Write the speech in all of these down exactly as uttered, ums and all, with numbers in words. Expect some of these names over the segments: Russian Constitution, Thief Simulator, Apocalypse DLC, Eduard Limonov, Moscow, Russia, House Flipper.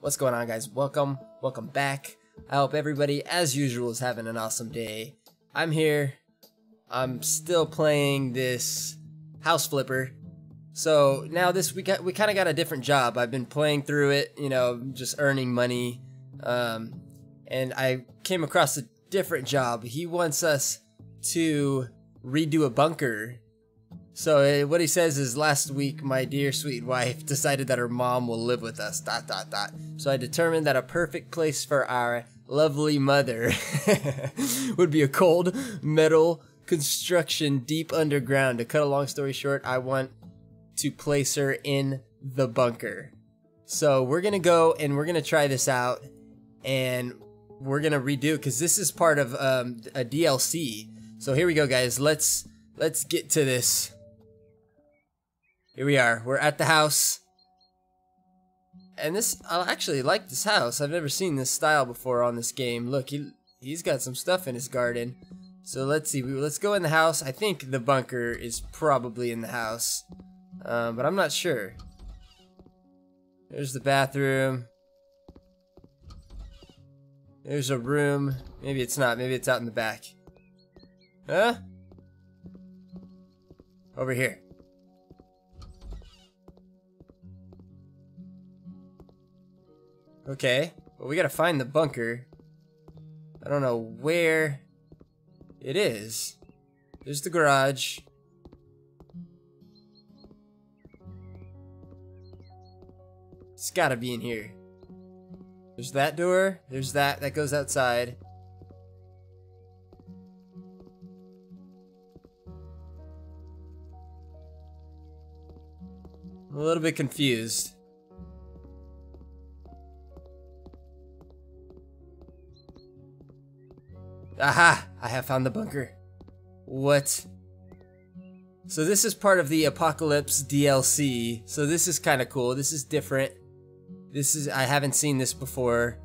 What's going on, guys? Welcome, welcome back. I hope everybody, as usual, is having an awesome day. I'm here. I'm still playing this House Flipper. So now this we got we kind of got a different job. I've been playing through it, you know, just earning money, um, and I came across a different job. He wants us to redo a bunker. So what he says is, last week my dear sweet wife decided that her mom will live with us, dot dot dot. So I determined that a perfect place for our lovely mother would be a cold metal construction deep underground. To cut a long story short, I want to place her in the bunker. So we're gonna go and we're gonna try this out, and we're gonna redo, because this is part of um, a D L C. So here we go, guys. Let's let's get to this. Here we are. We're at the house. And this, I actually like this house. I've never seen this style before on this game. Look, he, he's got some stuff in his garden. So let's see. Let's go in the house. I think the bunker is probably in the house. Uh, but I'm not sure. There's the bathroom. There's a room. Maybe it's not. Maybe it's out in the back. Huh? Over here. Okay, well, we gotta find the bunker. I don't know where it is. There's the garage. It's gotta be in here. There's that door. There's that. That goes outside. I'm a little bit confused. Aha! I have found the bunker. What? So this is part of the Apocalypse D L C. So this is kind of cool. This is different. This is, I haven't seen this before.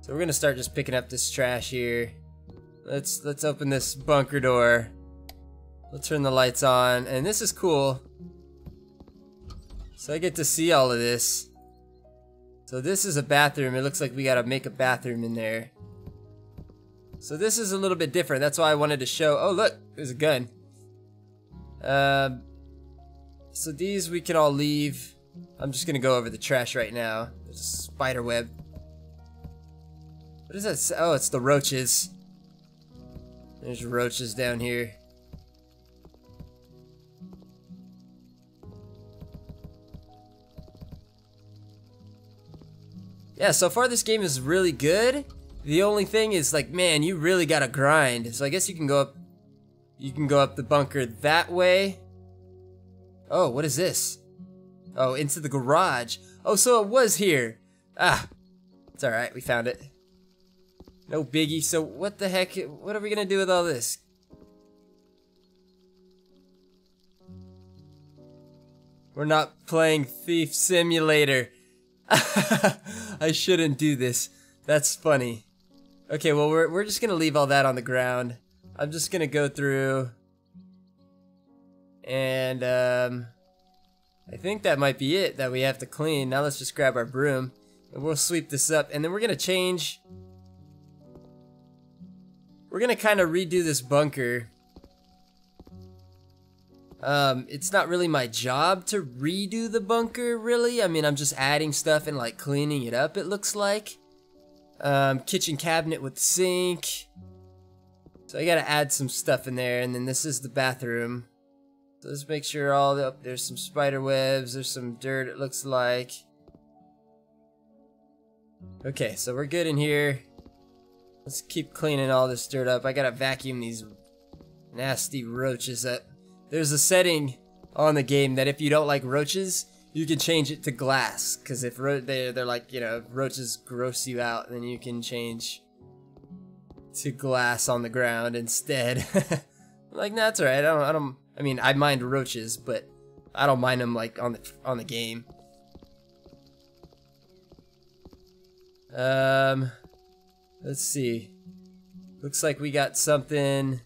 So we're gonna start just picking up this trash here. Let's let's open this bunker door. Let's turn the lights on, and this is cool. So I get to see all of this. So this is a bathroom. It looks like we gotta make a bathroom in there. So this is a little bit different. That's why I wanted to show. Oh, look, there's a gun. Uh, so these we can all leave. I'm just gonna go over the trash right now. There's a spider web. What is that say? Oh, it's the roaches. There's roaches down here. Yeah, so far this game is really good. The only thing is, like, man, you really gotta grind. So I guess you can go up, you can go up the bunker that way. Oh, what is this? Oh, into the garage. Oh, so it was here. Ah, it's all right. We found it. No biggie. So what the heck? What are we gonna do with all this? We're not playing Thief Simulator. I shouldn't do this. That's funny. Okay, well, we're, we're just gonna leave all that on the ground. I'm just gonna go through, and um, I think that might be it that we have to clean. Now let's just grab our broom, and we'll sweep this up, and then we're gonna change. We're gonna kinda redo this bunker. Um, it's not really my job to redo the bunker, really. I mean, I'm just adding stuff and, like, cleaning it up, it looks like. Um, kitchen cabinet with sink. So I gotta add some stuff in there, and then this is the bathroom. So let's make sure all the, oh, there's some spider webs, there's some dirt, it looks like. Okay, so we're good in here. Let's keep cleaning all this dirt up. I gotta vacuum these nasty roaches up. There's a setting on the game that if you don't like roaches, you can change it to glass, because if ro they're, they're like, you know, roaches gross you out, then you can change to glass on the ground instead. Like, nah, that's alright. I don't, I don't, I mean, I mind roaches, but I don't mind them, like, on the, on the game. Um, let's see. Looks like we got something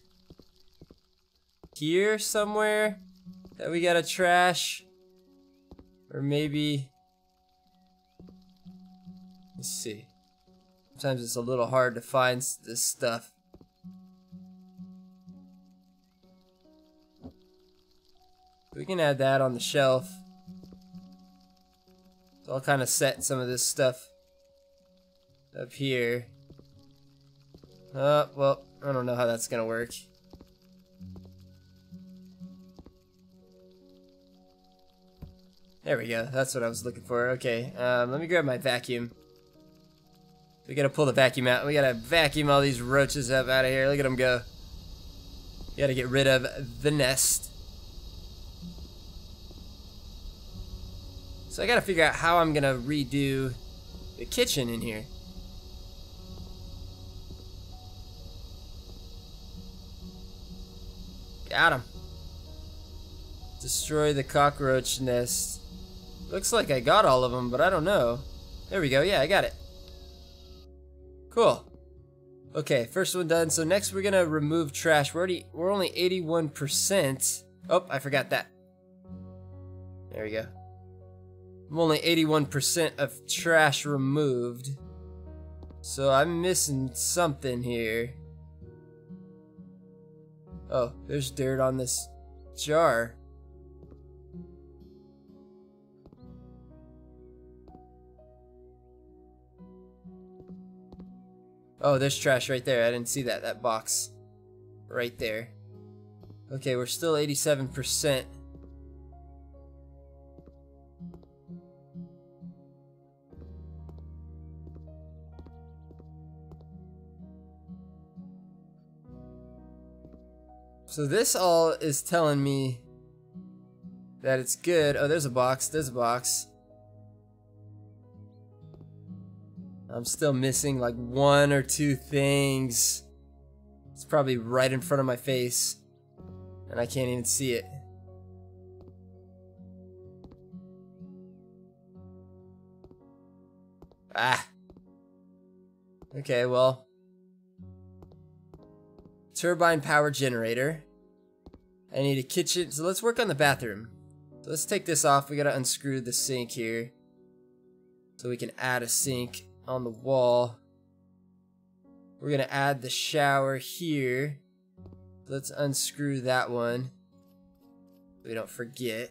here somewhere that we gotta trash. Or maybe Let's see. Sometimes it's a little hard to find this stuff. We can add that on the shelf. So I'll kind of set some of this stuff up here. Uh, well, I don't know how that's gonna work. There we go, that's what I was looking for. Okay, um, let me grab my vacuum. We gotta pull the vacuum out. We gotta vacuum all these roaches up out of here. Look at them go. You gotta get rid of the nest. So I gotta figure out how I'm gonna redo the kitchen in here. Got him. Destroy the cockroach nest. Looks like I got all of them, but I don't know. There we go, yeah, I got it. Cool. Okay, first one done. So next we're gonna remove trash. We're already, we're only eighty-one percent. Oh, I forgot that. There we go. I'm only eighty-one percent of trash removed. So I'm missing something here. Oh, there's dirt on this jar. Oh, there's trash right there. I didn't see that. That box right there. Okay, we're still eighty-seven percent. So this all is telling me that it's good. Oh, there's a box, there's a box. I'm still missing like one or two things. It's probably right in front of my face, and I can't even see it. Ah. Okay, well. Turbine power generator. I need a kitchen, so let's work on the bathroom. So let's take this off. We gotta unscrew the sink here so we can add a sink on the wall. We're gonna add the shower here. Let's unscrew that one so we don't forget.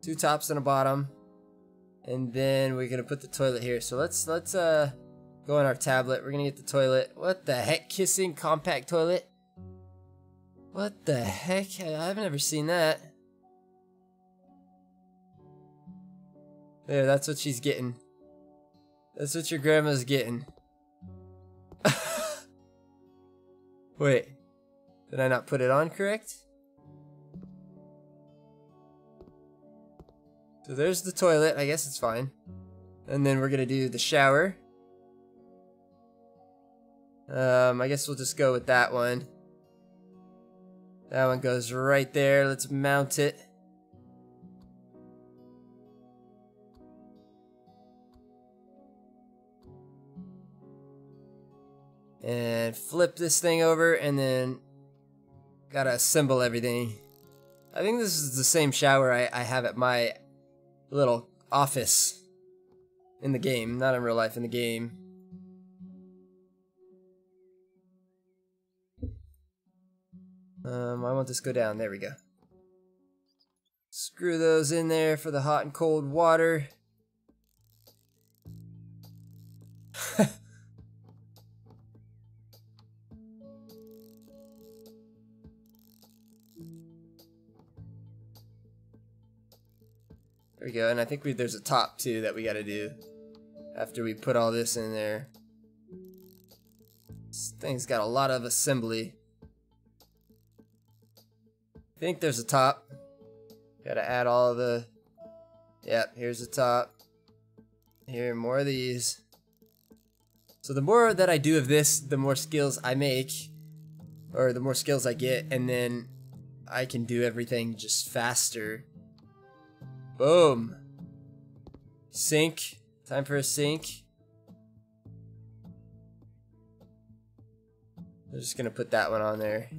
Two tops and a bottom, and then we're gonna put the toilet here. So let's let's uh go on our tablet. We're gonna get the toilet. What the heck? Kissing compact toilet? What the heck? I've never seen that. There, that's what she's getting. That's what your grandma's getting. Wait. Did I not put it on correct? So there's the toilet. I guess it's fine. And then we're gonna do the shower. Um, I guess we'll just go with that one. That one goes right there. Let's mount it. And flip this thing over, and then gotta assemble everything. I think this is the same shower I, I have at my little office in the game, not in real life, in the game. Um, I want this to go down. There we go. Screw those in there for the hot and cold water. There we go, and I think we, there's a top too that we gotta do after we put all this in there. This thing's got a lot of assembly. I think there's a top. Gotta add all of the... Yep, here's the top. Here, more of these. So the more that I do of this, the more skills I make. Or the more skills I get, and then I can do everything just faster. Boom! Sink. Time for a sink. I'm just gonna put that one on there.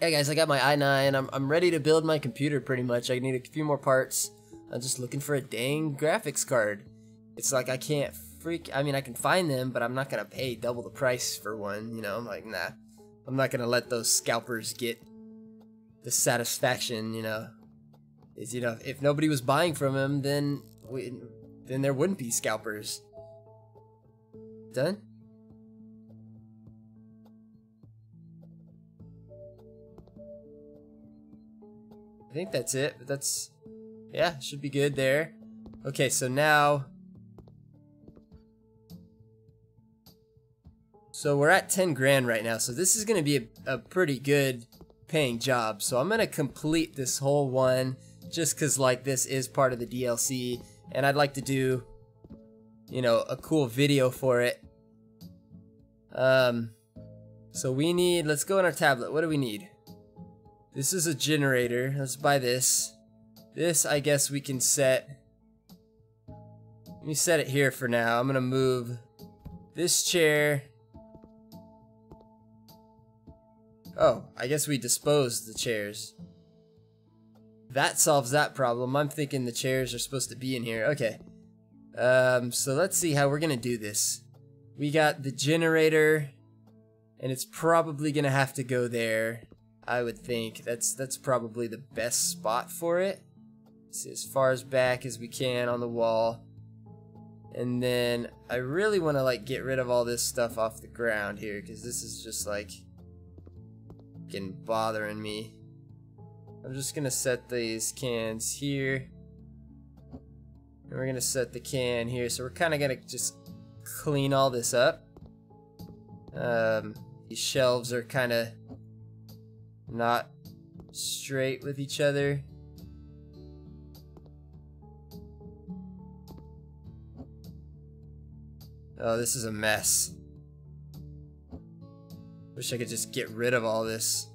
Hey guys, I got my i nine. I'm, I'm ready to build my computer pretty much. I need a few more parts. I'm just looking for a dang graphics card. It's like I can't freak. I mean, I can find them, but I'm not going to pay double the price for one. You know, I'm like, nah. I'm not going to let those scalpers get the satisfaction, you know. Is, you know, if nobody was buying from him, then we, then there wouldn't be scalpers. Done? I think that's it, but that's, yeah, should be good there. Okay, so now, so we're at ten grand right now, so this is gonna be a, a pretty good paying job. So I'm gonna complete this whole one just cause like this is part of the D L C and I'd like to do, you know, a cool video for it. Um, so we need, let's go on our tablet. What do we need? This is a generator. Let's buy this. This, I guess we can set. Let me set it here for now. I'm gonna move this chair. Oh, I guess we disposed the chairs. That solves that problem. I'm thinking the chairs are supposed to be in here. Okay. Um, so let's see how we're gonna do this. We got the generator, and it's probably gonna have to go there. I would think that's that's probably the best spot for it. It's as far as back as we can on the wall. And then I really want to like get rid of all this stuff off the ground here because this is just like fucking bothering me. I'm just gonna set these cans here, and we're gonna set the can here. So we're kind of gonna just clean all this up. Um, these shelves are kind of not straight with each other. Oh, this is a mess. Wish I could just get rid of all this.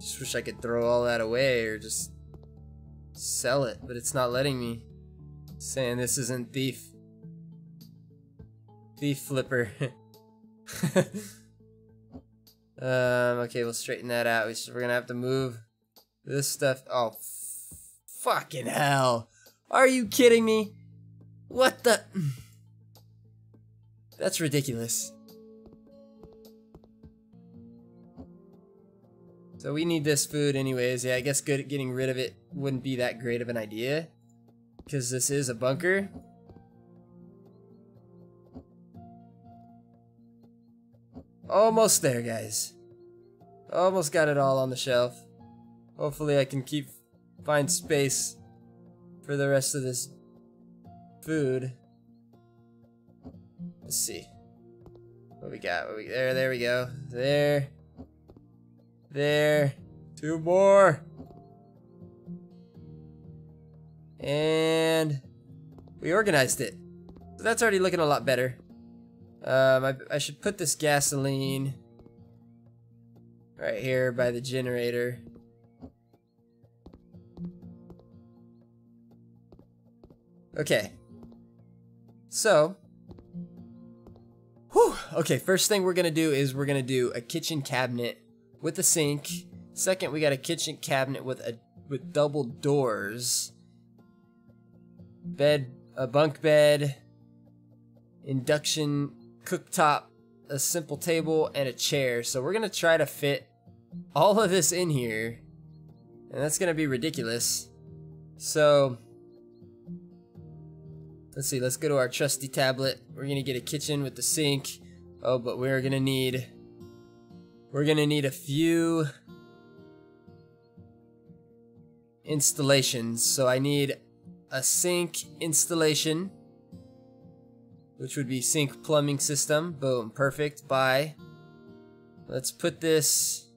Just wish I could throw all that away or just sell it, but it's not letting me. Saying this isn't Thief. Thief Flipper. um, okay, we'll straighten that out. We're gonna have to move this stuff. Oh, fucking hell. Are you kidding me? What the? That's ridiculous. So we need this food anyways. Yeah, I guess good at getting rid of it wouldn't be that great of an idea. Because this is a bunker. Almost there, guys. Almost got it all on the shelf. Hopefully I can keep find space for the rest of this food. Let's see. What we got? What we, there, there we go. There. There. Two more. And we organized it. So that's already looking a lot better. Um, I, I should put this gasoline right here by the generator. Okay. So, whew, okay, first thing we're gonna do is we're gonna do a kitchen cabinet with a sink. Second, we got a kitchen cabinet with a with double doors. Bed, a bunk bed, induction cooktop, a simple table, and a chair. So we're gonna try to fit all of this in here, and that's gonna be ridiculous. So let's see, let's go to our trusty tablet. We're gonna get a kitchen with the sink. Oh, but we're gonna need we're gonna need a few installations. So I need a sink installation, which would be sink plumbing system. Boom, perfect. Bye. Let's put this.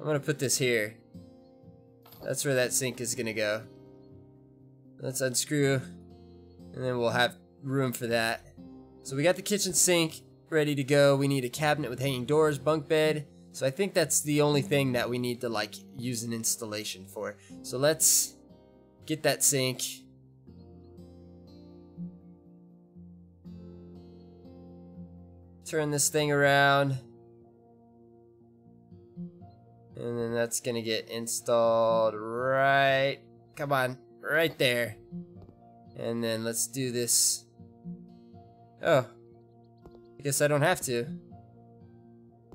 I'm gonna put this here. That's where that sink is gonna go. Let's unscrew, and then we'll have room for that. So we got the kitchen sink ready to go. We need a cabinet with hanging doors, bunk bed, So I think that's the only thing that we need to like use an installation for. So let's get that sink. Turn this thing around. And then that's gonna get installed right, come on, right there. And then let's do this. Oh, I guess I don't have to.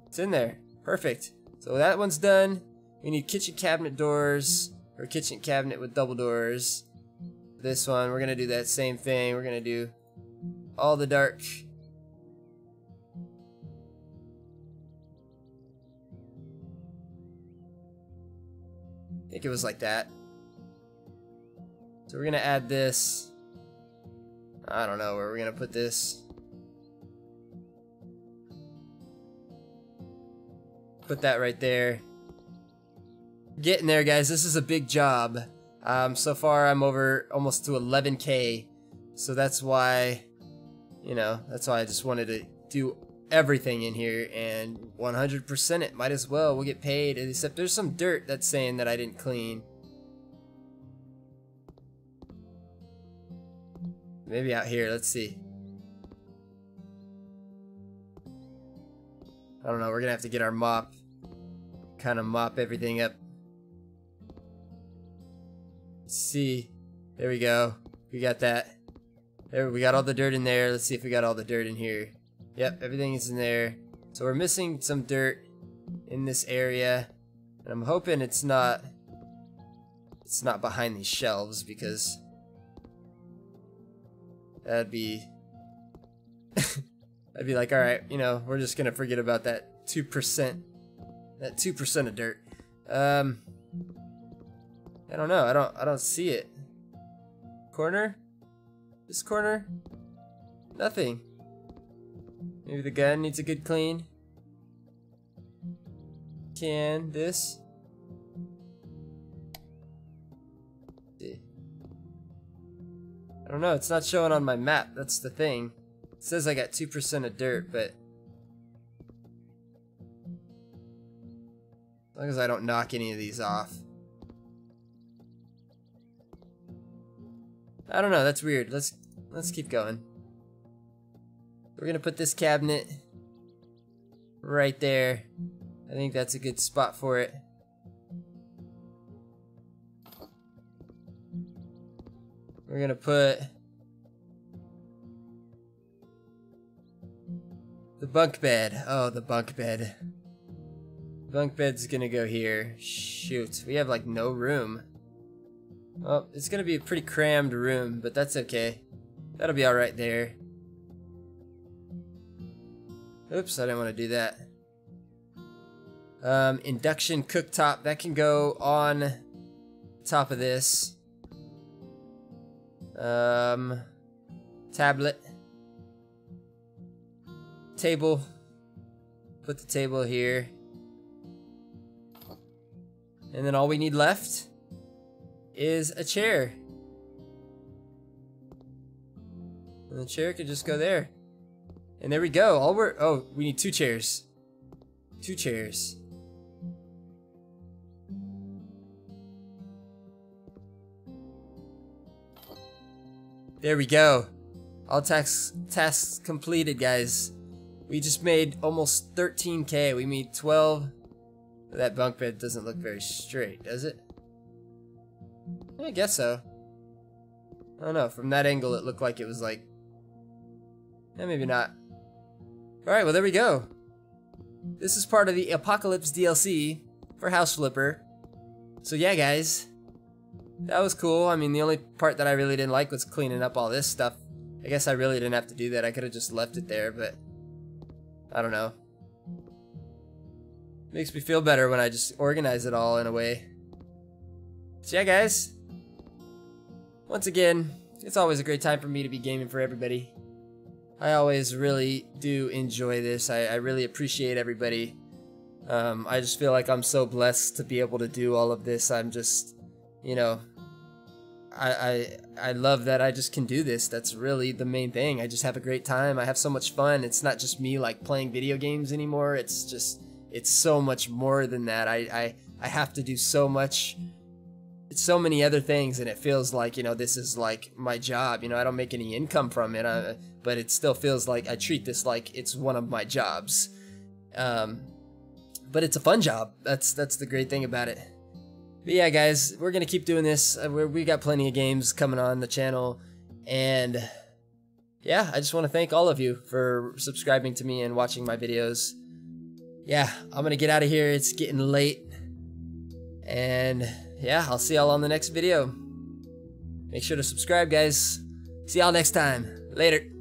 It's in there, perfect. So that one's done. We need kitchen cabinet doors, or kitchen cabinet with double doors. This one, we're gonna do that same thing. We're gonna do all the dark. I think it was like that. So we're gonna add this. I don't know where we're gonna put this. Put that right there. Getting there, guys. This is a big job. Um, so far, I'm over almost to eleven K. So that's why, you know, that's why I just wanted to do everything in here and one hundred percent it. Might as well. We'll get paid. Except there's some dirt that's saying that I didn't clean. Maybe out here. Let's see. I don't know. We're gonna have to get our mop. Kind of mop everything up. Let's see. There we go. We got that. There. We got all the dirt in there. Let's see if we got all the dirt in here. Yep, everything is in there. So we're missing some dirt in this area, and I'm hoping it's not it's not behind these shelves, because that'd be I'd be like, all right, you know, we're just gonna forget about that two percent, that two percent of dirt. Um, I don't know. I don't. I don't see it. Corner? This corner? Nothing. Maybe the gun needs a good clean. Can this? I don't know, it's not showing on my map, that's the thing. It says I got two percent of dirt, but as long as I don't knock any of these off. I don't know, that's weird. Let's let's keep going. We're gonna put this cabinet right there. I think that's a good spot for it. We're gonna put the bunk bed. Oh, the bunk bed. Bunk bed's gonna go here. Shoot, we have like no room. Well, it's gonna be a pretty crammed room, but that's okay. That'll be all right there. Oops, I didn't want to do that. Um, induction cooktop, that can go on top of this. Um, tablet. Table. Put the table here. And then all we need left is a chair. And the chair could just go there. And there we go. All we're oh, we need two chairs. Two chairs. There we go. All tasks tasks completed, guys. We just made almost thirteen K. We made twelve. That bunk bed doesn't look very straight, does it? I guess so. I don't know. From that angle, it looked like it was like. Eh, maybe not. Alright, well there we go. This is part of the Apocalypse D L C for House Flipper. So yeah, guys. That was cool. I mean, the only part that I really didn't like was cleaning up all this stuff. I guess I really didn't have to do that. I could have just left it there, but I don't know. Makes me feel better when I just organize it all in a way. So yeah, guys. Once again, it's always a great time for me to be gaming for everybody. I always really do enjoy this. I, I really appreciate everybody. Um, I just feel like I'm so blessed to be able to do all of this. I'm just, you know, I, I I love that I just can do this. That's really the main thing. I just have a great time. I have so much fun. It's not just me like playing video games anymore. It's just it's so much more than that. I, I, I have to do so much, so many other things, and it feels like, you know, this is like my job. You know, I don't make any income from it, I, but it still feels like I treat this like it's one of my jobs. Um, but it's a fun job. That's, that's the great thing about it. But yeah, guys, we're going to keep doing this. We're, we got plenty of games coming on the channel, and yeah, I just want to thank all of you for subscribing to me and watching my videos. Yeah, I'm going to get out of here. It's getting late. And yeah, I'll see y'all on the next video. Make sure to subscribe, guys. See y'all next time. Later.